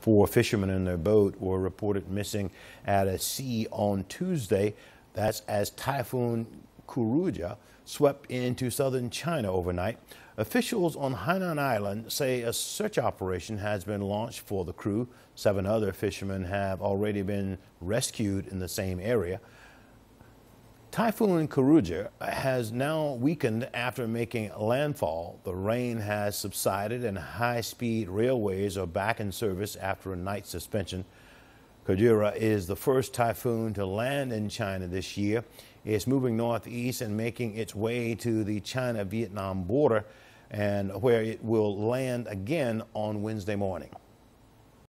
for fishermen in their boat were reported missing at a sea on Tuesday. That's as Typhoon Kujira swept into southern China overnight. Officials on Hainan Island say a search operation has been launched for the crew. 7 other fishermen have already been rescued in the same area. Typhoon Kujira has now weakened after making landfall. The rain has subsided and high-speed railways are back in service after a night suspension. Kujira is the first typhoon to land in China this year. It's moving northeast and making its way to the China-Vietnam border, and where it will land again on Wednesday morning.